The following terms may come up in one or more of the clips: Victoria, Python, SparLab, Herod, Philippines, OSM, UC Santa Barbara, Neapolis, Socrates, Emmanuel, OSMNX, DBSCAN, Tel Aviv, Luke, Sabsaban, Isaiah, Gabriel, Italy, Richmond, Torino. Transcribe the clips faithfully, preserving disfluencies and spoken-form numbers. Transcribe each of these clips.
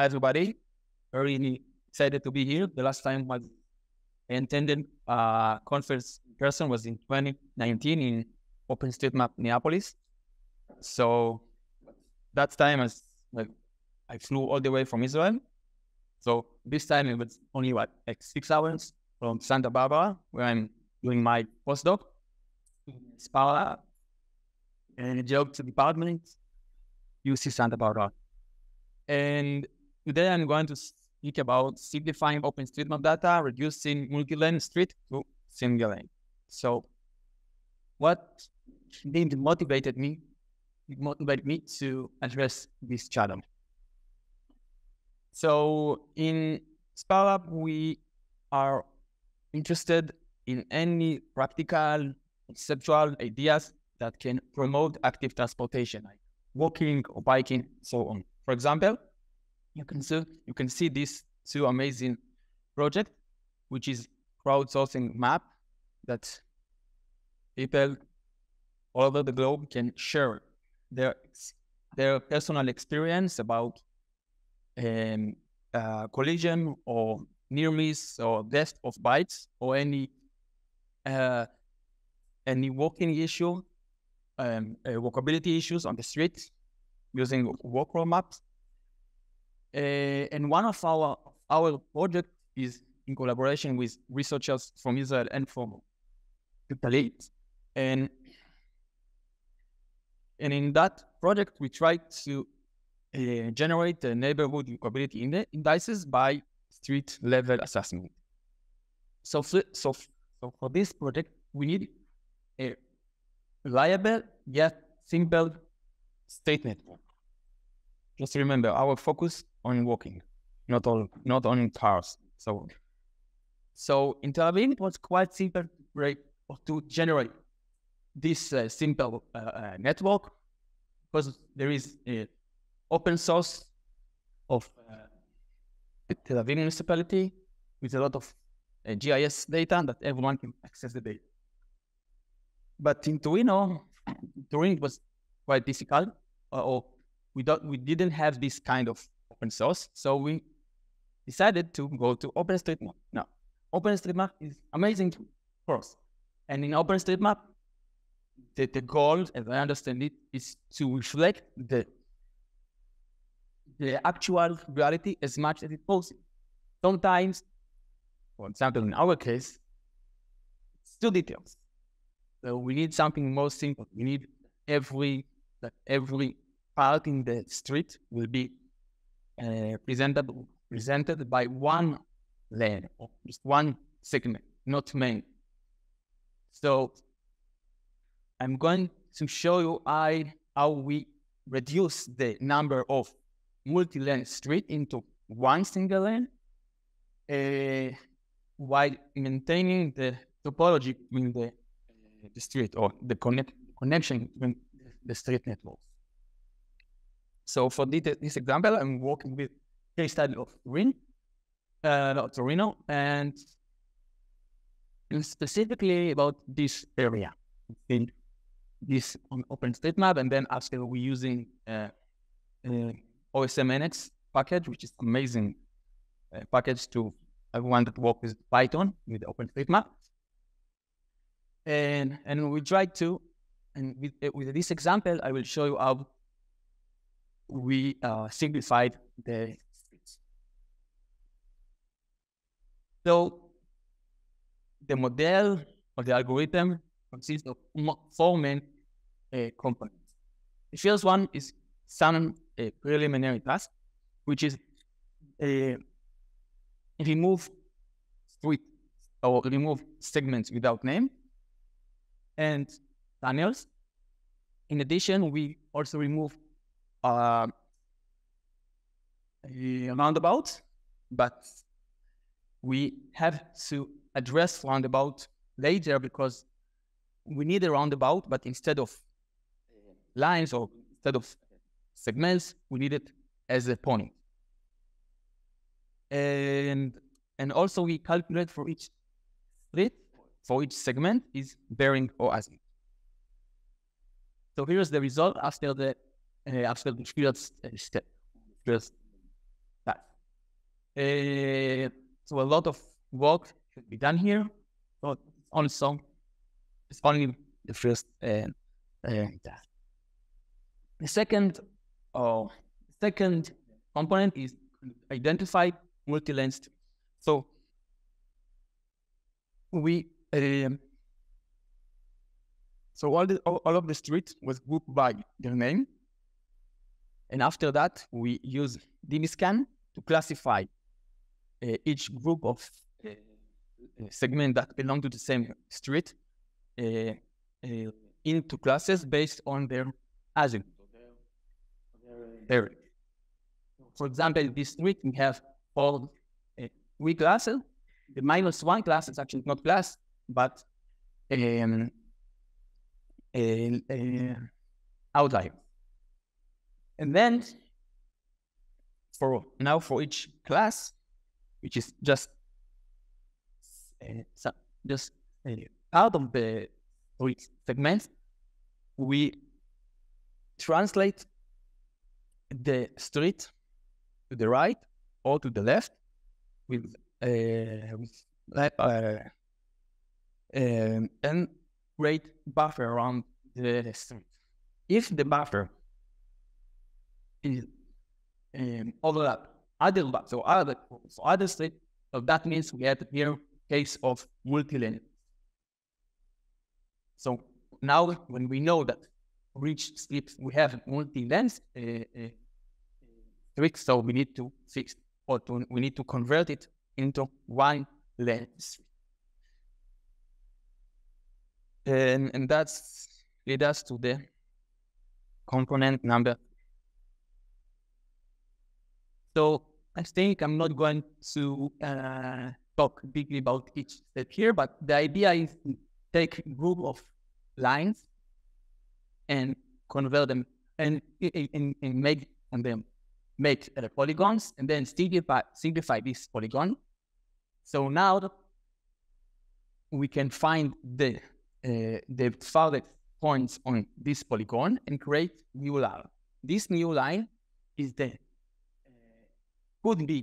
Hi, everybody. Very excited to be here. The last time I attended a uh, conference in person was in twenty nineteen in OpenStreetMap Neapolis. So that time as like, I flew all the way from Israel. So this time it was only what, like six hours from Santa Barbara, where I'm doing my postdoc, SparLab, and geography department, U C Santa Barbara. And today I'm going to speak about simplifying OpenStreetMap data, reducing multi-lane street to single lane. So what did motivated me, motivated me to address this challenge? So in SparLab, we are interested in any practical, conceptual ideas that can promote active transportation, like walking or biking, so on. For example, you can see, you can see these two amazing projects, which is crowdsourcing map that people all over the globe can share their, their personal experience about um, uh, collision or near miss or death of bikes or any uh, any walking issue, um, uh, walkability issues on the street using walk roll maps. Uh, and one of our our project is in collaboration with researchers from Israel and from Italy. And and in that project, we tried to uh, generate the neighborhood walkability indices by street level assessment. So, so, so for this project, we need a reliable yet simple state network. Just remember, our focus on walking, not all, not on cars. So, so in Tel Aviv, it was quite simple to generate this uh, simple uh, uh, network because there is an open source of uh, the Tel Aviv municipality with a lot of uh, G I S data that everyone can access the data. But in Torino, Torino was quite difficult, uh, or we don't, we didn't have this kind of open source, so we decided to go to OpenStreetMap. Now, OpenStreetMap is amazing for us, and in OpenStreetMap, the, the goal, as I understand it, is to reflect the the actual reality as much as it possible. Sometimes, for example, in our case, it's too detailed. So we need something more simple. We need every that every part in the street will be uh, presented presented by one lane or just one segment, not many. So I'm going to show you I, how we reduce the number of multi-lane street into one single lane, uh, while maintaining the topology in the the street or the connect, connection between the street networks. So for this example, I'm working with case study of Torino, uh, no, Torino, and specifically about this area in this on OpenStreetMap, and then after we're using uh, uh, O S M N X package, which is amazing uh, package to everyone that works with Python with OpenStreetMap. And, and we try to, and with, with this example, I will show you how we uh, simplified the streets. So the model or the algorithm consists of four main uh, components. The first one is some uh, preliminary task, which is uh, remove street or remove segments without name and tunnels. In addition, we also remove uh, a roundabout, but we have to address roundabout later because we need a roundabout, but instead of lines or instead of segments, we need it as a point. And, and also we calculate for each street, for each segment is bearing or azimuth. So here's the result after the uh, after the first step, first time. Uh, so a lot of work should be done here, but also it's only the first uh, uh, task. The second or second component is identify multi-lens. So we uh, so all the all, all of the streets was grouped by their name, and after that we use D B scan to classify Uh, each group of uh, segments that belong to the same street uh, uh, into classes based on their agent. Their, for example, this street we have all uh, three classes. The minus one class is actually not class, but um, a, a outlier. And then for now, for each class, which is just uh, just uh, out of the three segments, we translate the street to the right or to the left with, uh, with uh, um, and create buffer around the street. If the buffer is um, overlap Other so other so other state, so that means we had here case of multi-lane. So now when we know that reach slips we have multi-lens uh, uh, trick, so we need to fix or to, we need to convert it into one lens. And and that's lead us to the component number. So I think I'm not going to uh, talk deeply about each step here, but the idea is to take a group of lines and convert them and, and, and make and then make uh, polygons and then simplify, simplify this polygon. So now we can find the uh, the farthest points on this polygon and create new line. This new line is the could be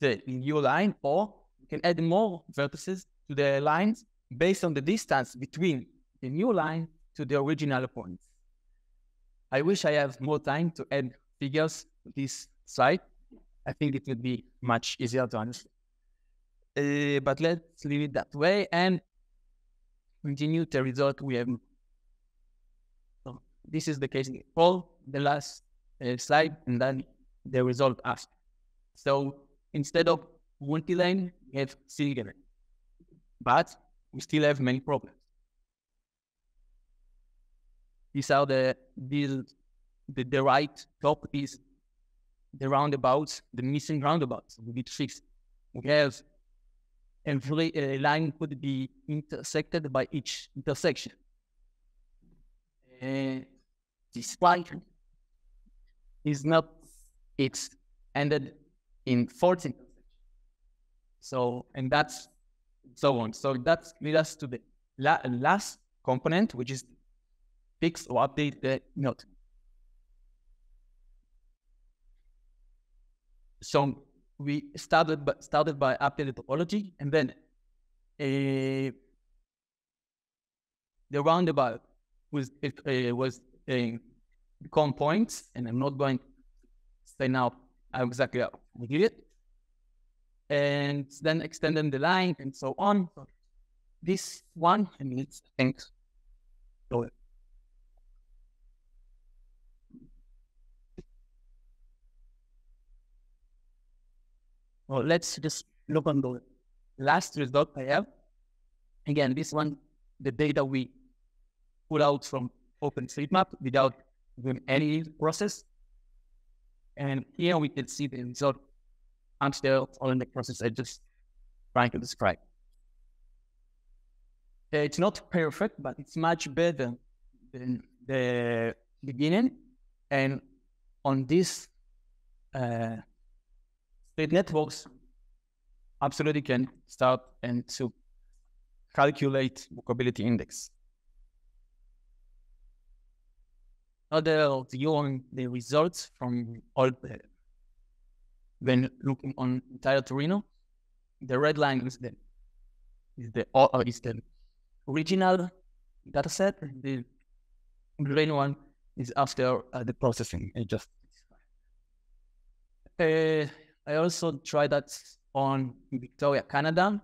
the new line, or you can add more vertices to the lines based on the distance between the new line to the original point. I wish I have more time to add figures to this slide. I think it would be much easier to understand. Uh, but let's leave it that way and continue the result we have. So this is the case for the last uh, slide, and then the result asked. So instead of multi-lane, we have single lane, but we still have many problems. These are the the, the the right top is the roundabouts, the missing roundabouts. We need to fix. We have every uh, line could be intersected by each intersection. Uh, this line is not. It's ended in fourteen, so and that's so on. So that leads us to the la last component, which is fix or update the node. So we started by, started by updating the topology, and then uh, the roundabout was it uh, was uh, become points, and I'm not going to say now exactly how we did it, and then extending the line and so on. This one, and let's think. So, well, let's just look on the last result I have. Again, this one, the data we pull out from OpenStreetMap without doing any process. And here we can see the result after all in the process I just trying to describe. It's not perfect, but it's much better than the beginning. And on this uh, street networks, absolutely can start and to calculate walkability index. Other view on the results from all the, when looking on entire Torino, the red line is the is the uh, is the original data set. The green one is after uh, the processing. It just uh, I also tried that on Victoria, Canada,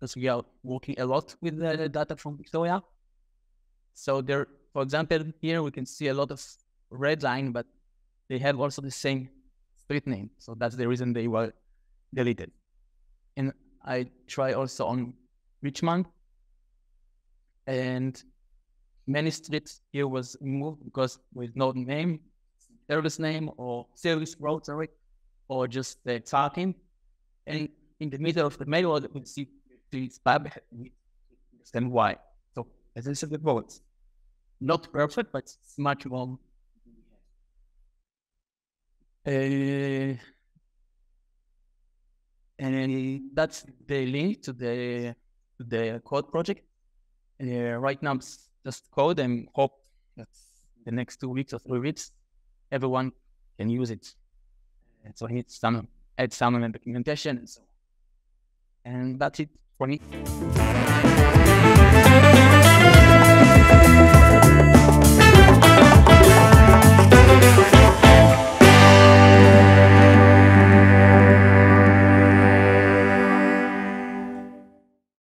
because we are working a lot with the data from Victoria. So there, for example, here we can see a lot of red line, but they have also the same street name. So that's the reason they were deleted. And I try also on Richmond, and many streets here was removed because with no name, service name or service road, sorry, or just the parking. And in the middle of the main road, we see this pub, we understand why. So as I said before, it's not perfect, but it's much more. Uh, and that's the link to the to the code project. Uh, right now, it's just code, and hope that the next two weeks or three weeks, everyone can use it. And so I need some add some documentation and so on. And that's it for me.